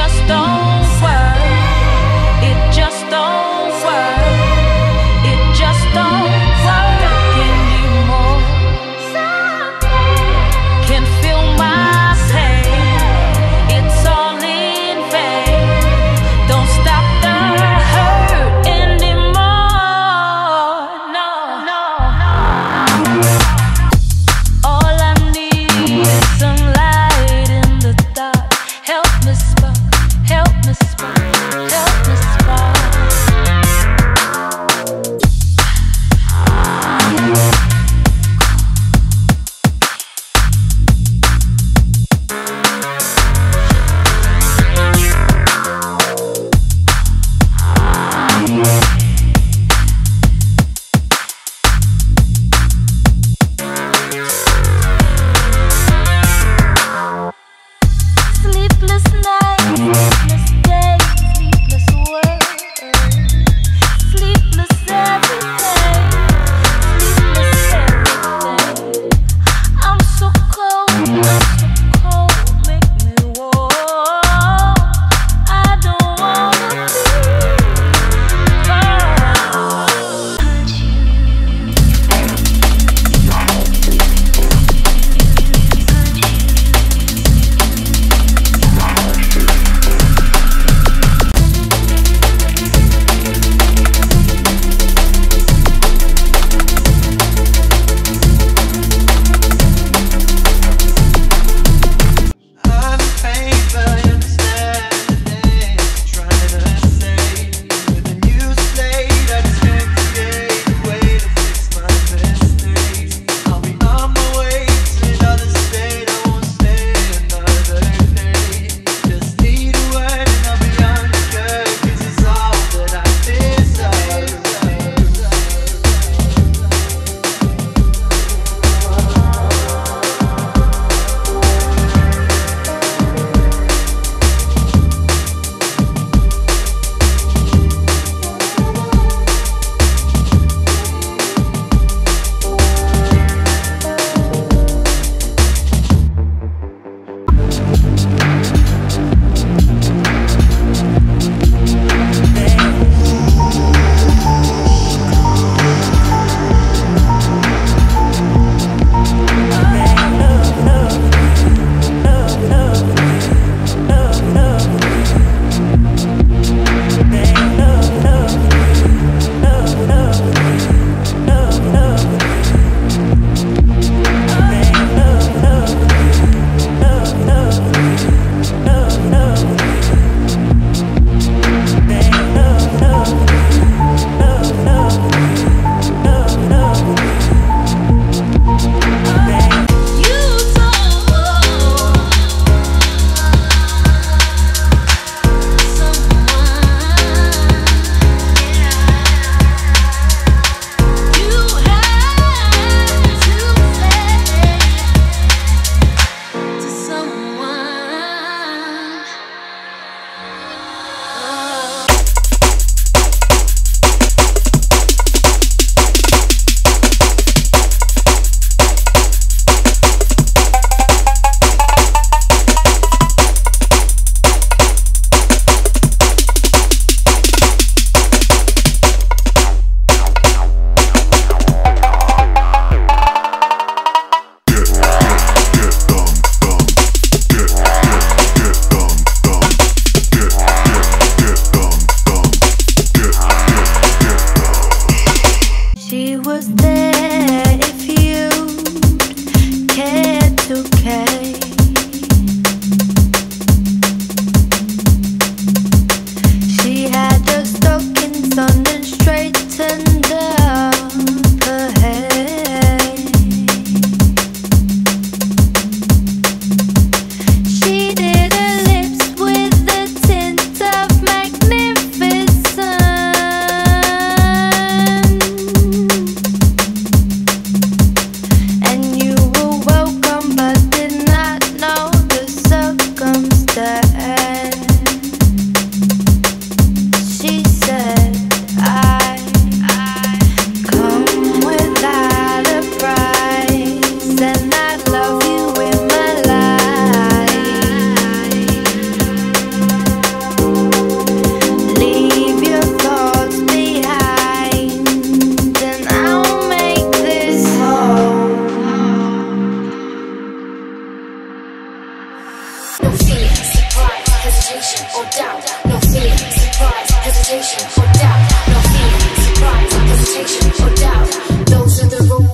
just don't work. It just don't work. It just don't work anymore. Can feel my pain. It's all in vain. Don't stop the hurt anymore. No, no, no. All I need is some light in the dark. Help me spot. Help me. hesitation or doubt, no fear, surprise, hesitation or doubt, no fear, surprise, hesitation or doubt. Those are the rules.